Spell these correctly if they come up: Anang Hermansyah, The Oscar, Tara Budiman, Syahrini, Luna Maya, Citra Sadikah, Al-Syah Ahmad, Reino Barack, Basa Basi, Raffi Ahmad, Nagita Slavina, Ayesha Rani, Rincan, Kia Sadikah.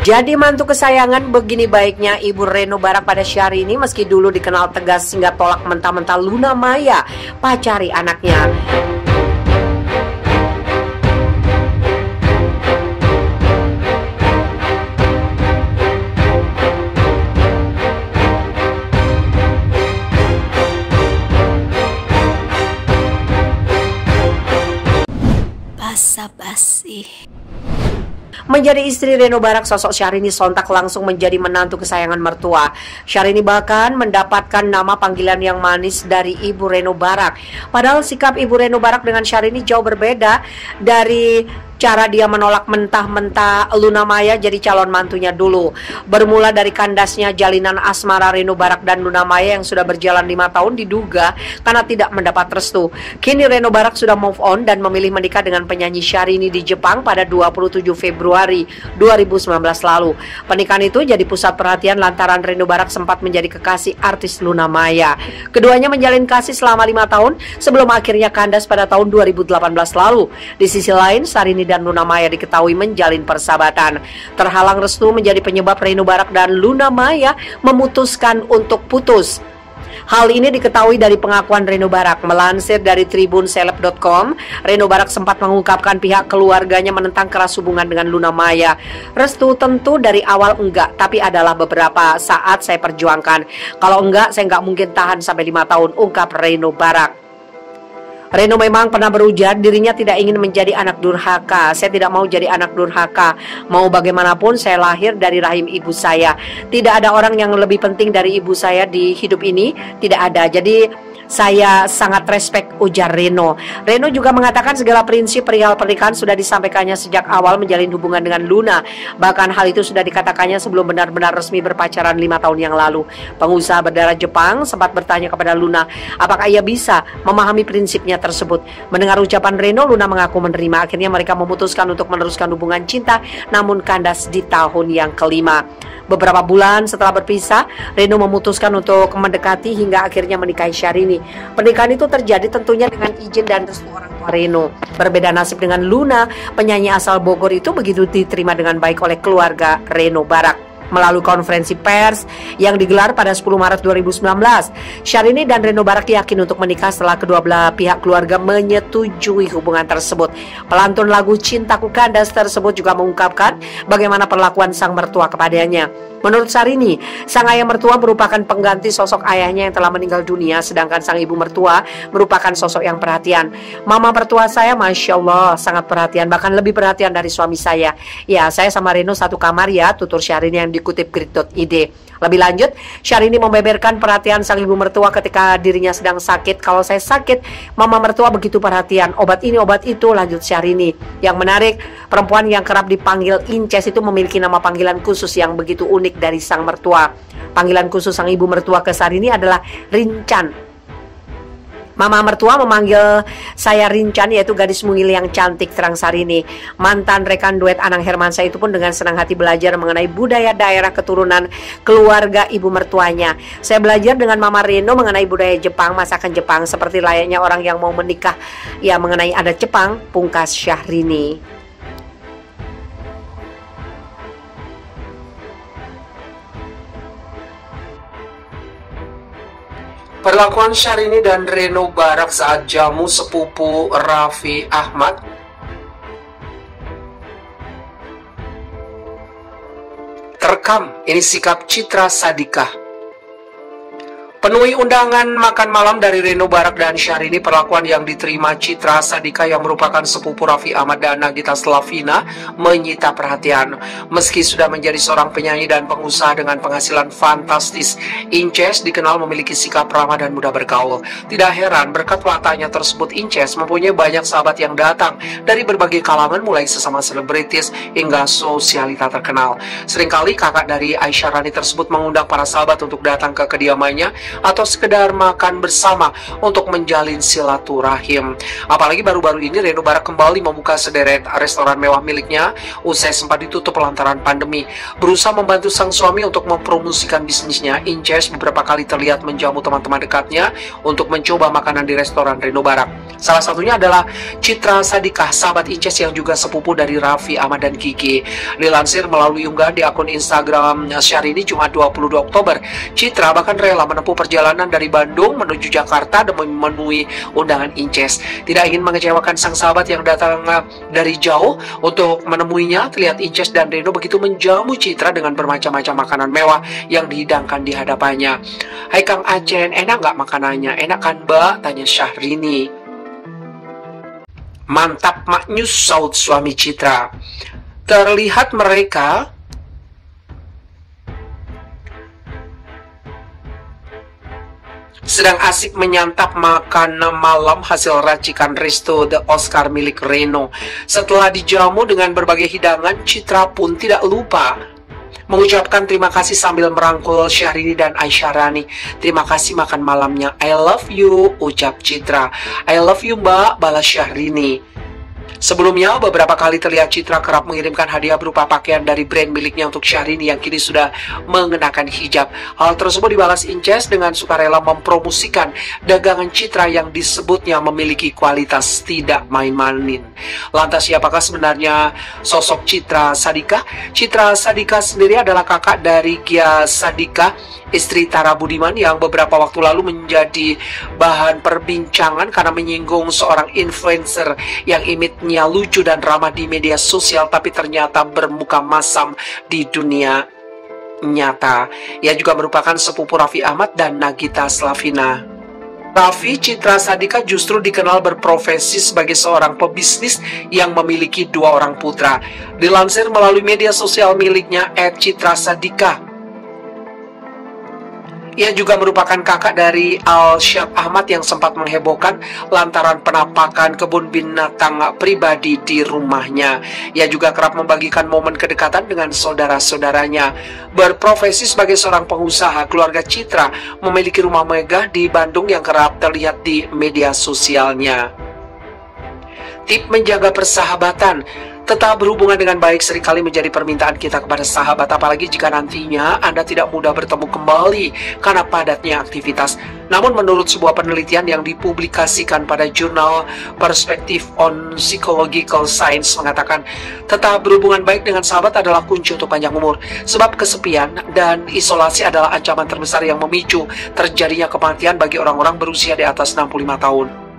Jadi mantu kesayangan, begini baiknya Ibu Reino Barack pada Syahrini meski dulu dikenal tegas hingga tolak mentah-mentah Luna Maya, pacari anaknya. Basa Basi. Menjadi istri Reino Barack, sosok Syahrini sontak langsung menjadi menantu kesayangan mertua. Syahrini bahkan mendapatkan nama panggilan yang manis dari Ibu Reino Barack. Padahal sikap Ibu Reino Barack dengan Syahrini jauh berbeda dari cara dia menolak mentah-mentah Luna Maya jadi calon mantunya dulu. Bermula dari kandasnya jalinan asmara Reino Barack dan Luna Maya yang sudah berjalan 5 tahun diduga karena tidak mendapat restu. Kini Reino Barack sudah move on dan memilih menikah dengan penyanyi Syahrini di Jepang pada 27 Februari 2019 lalu. Pernikahan itu jadi pusat perhatian lantaran Reino Barack sempat menjadi kekasih artis Luna Maya. Keduanya menjalin kasih selama 5 tahun sebelum akhirnya kandas pada tahun 2018 lalu. Di sisi lain, Syahrini dan Luna Maya diketahui menjalin persahabatan. Terhalang restu menjadi penyebab Reino Barack dan Luna Maya memutuskan untuk putus. Hal ini diketahui dari pengakuan Reino Barack. Melansir dari tribunseleb.com, Reino Barack sempat mengungkapkan pihak keluarganya menentang keras hubungan dengan Luna Maya. Restu tentu dari awal enggak, tapi adalah beberapa saat saya perjuangkan. Kalau enggak, saya enggak mungkin tahan sampai 5 tahun, ungkap Reino Barack. Reino memang pernah berujar dirinya tidak ingin menjadi anak durhaka. Saya tidak mau jadi anak durhaka. Mau bagaimanapun saya lahir dari rahim ibu saya. Tidak ada orang yang lebih penting dari ibu saya di hidup ini. Tidak ada. Jadi saya sangat respek, ujar Reino. Reino juga mengatakan segala prinsip perihal pernikahan sudah disampaikannya sejak awal menjalin hubungan dengan Luna. Bahkan hal itu sudah dikatakannya sebelum benar-benar resmi berpacaran 5 tahun yang lalu. Pengusaha berdarah Jepang sempat bertanya kepada Luna apakah ia bisa memahami prinsipnya tersebut. Mendengar ucapan Reino, Luna mengaku menerima. Akhirnya mereka memutuskan untuk meneruskan hubungan cinta, namun kandas di tahun yang ke-5. Beberapa bulan setelah berpisah, Reino memutuskan untuk mendekati hingga akhirnya menikahi Syahrini. Pernikahan itu terjadi tentunya dengan izin dan restu orang tua Reino. Berbeda nasib dengan Luna, penyanyi asal Bogor itu begitu diterima dengan baik oleh keluarga Reino Barack. Melalui konferensi pers yang digelar pada 10 Maret 2019, Syahrini dan Reino Barack yakin untuk menikah setelah kedua belah pihak keluarga menyetujui hubungan tersebut. Pelantun lagu Cintaku Kandas tersebut juga mengungkapkan bagaimana perlakuan sang mertua kepadanya. Menurut Syahrini, sang ayah mertua merupakan pengganti sosok ayahnya yang telah meninggal dunia, sedangkan sang ibu mertua merupakan sosok yang perhatian. Mama mertua saya, Masya Allah, sangat perhatian, bahkan lebih perhatian dari suami saya. Ya, saya sama Reino satu kamar ya, tutur Syahrini yang dikutip grid.id. Lebih lanjut, Syahrini membeberkan perhatian sang ibu mertua ketika dirinya sedang sakit. Kalau saya sakit, mama mertua begitu perhatian. Obat ini, obat itu, lanjut Syahrini. Yang menarik, perempuan yang kerap dipanggil Inces itu memiliki nama panggilan khusus yang begitu unik dari sang mertua. Panggilan khusus sang ibu mertua ke Syahrini adalah Rincan. Mama mertua memanggil saya Rincan, yaitu gadis mungil yang cantik, terang Syahrini. Mantan rekan duet Anang Hermansyah itu pun dengan senang hati belajar mengenai budaya daerah keturunan keluarga ibu mertuanya. Saya belajar dengan Mama Reino mengenai budaya Jepang, masakan Jepang seperti layaknya orang yang mau menikah, ya mengenai adat Jepang, pungkas Syahrini. Perlakuan Syahrini dan Reino Barack saat jamu sepupu Raffi Ahmad. Terekam, ini sikap Citra Sadikah. Penuhi undangan makan malam dari Reino Barack dan Syahrini, perlakuan yang diterima Citra Sadikah yang merupakan sepupu Raffi Ahmad dan Nagita Slavina menyita perhatian. Meski sudah menjadi seorang penyanyi dan pengusaha dengan penghasilan fantastis, Inces dikenal memiliki sikap ramah dan mudah bergaul. Tidak heran berkat latahnya tersebut Inces mempunyai banyak sahabat yang datang dari berbagai kalangan, mulai sesama selebritis hingga sosialita terkenal. Seringkali kakak dari Ayesha Rani tersebut mengundang para sahabat untuk datang ke kediamannya atau sekedar makan bersama untuk menjalin silaturahim. Apalagi baru-baru ini Reino Barack kembali membuka sederet restoran mewah miliknya usai sempat ditutup lantaran pandemi. Berusaha membantu sang suami untuk mempromosikan bisnisnya, Inces beberapa kali terlihat menjamu teman-teman dekatnya untuk mencoba makanan di restoran Reino Barack. Salah satunya adalah Citra Sadikah, sahabat Inces yang juga sepupu dari Raffi Ahmad dan Kiki. Dilansir melalui unggahan di akun Instagram Syahrini Jumat 22 Oktober, Citra bahkan rela menempuh perjalanan dari Bandung menuju Jakarta demi memenuhi undangan Inces. Tidak ingin mengecewakan sang sahabat yang datang dari jauh untuk menemuinya, terlihat Inces dan Reino begitu menjamu Citra dengan bermacam-macam makanan mewah yang dihidangkan di hadapannya. "Hai Kang Acen, enak nggak makanannya? Enak kan Mbak?" tanya Syahrini. "Mantap maknyus," saut suami Citra. Terlihat mereka sedang asik menyantap makan malam hasil racikan resto The Oscar milik Reino. Setelah dijamu dengan berbagai hidangan, Citra pun tidak lupa mengucapkan terima kasih sambil merangkul Syahrini dan Ayesha Rani. "Terima kasih makan malamnya, I love you," ucap Citra. "I love you Mbak," balas Syahrini. Sebelumnya, beberapa kali terlihat Citra kerap mengirimkan hadiah berupa pakaian dari brand miliknya untuk Syahrini yang kini sudah mengenakan hijab. Hal tersebut dibalas Inces dengan sukarela mempromosikan dagangan Citra yang disebutnya memiliki kualitas tidak main-main. Lantas siapakah sebenarnya sosok Citra Sadikah? Citra Sadikah sendiri adalah kakak dari Kia Sadikah, istri Tara Budiman yang beberapa waktu lalu menjadi bahan perbincangan karena menyinggung seorang influencer yang imitnya lucu dan ramah di media sosial tapi ternyata bermuka masam di dunia nyata. Ia juga merupakan sepupu Raffi Ahmad dan Nagita Slavina. Raffi, Citra Sadikah justru dikenal berprofesi sebagai seorang pebisnis yang memiliki dua orang putra. Dilansir melalui media sosial miliknya @citrasadikah, ia juga merupakan kakak dari Al-Syah Ahmad yang sempat menghebohkan lantaran penampakan kebun binatang pribadi di rumahnya. Ia juga kerap membagikan momen kedekatan dengan saudara-saudaranya. Berprofesi sebagai seorang pengusaha, keluarga Citra memiliki rumah megah di Bandung yang kerap terlihat di media sosialnya. Tip menjaga persahabatan: tetap berhubungan dengan baik serikali menjadi permintaan kita kepada sahabat, apalagi jika nantinya Anda tidak mudah bertemu kembali karena padatnya aktivitas. Namun menurut sebuah penelitian yang dipublikasikan pada jurnal Perspective on Psychological Science mengatakan, tetap berhubungan baik dengan sahabat adalah kunci untuk panjang umur. Sebab kesepian dan isolasi adalah ancaman terbesar yang memicu terjadinya kematian bagi orang-orang berusia di atas 65 tahun.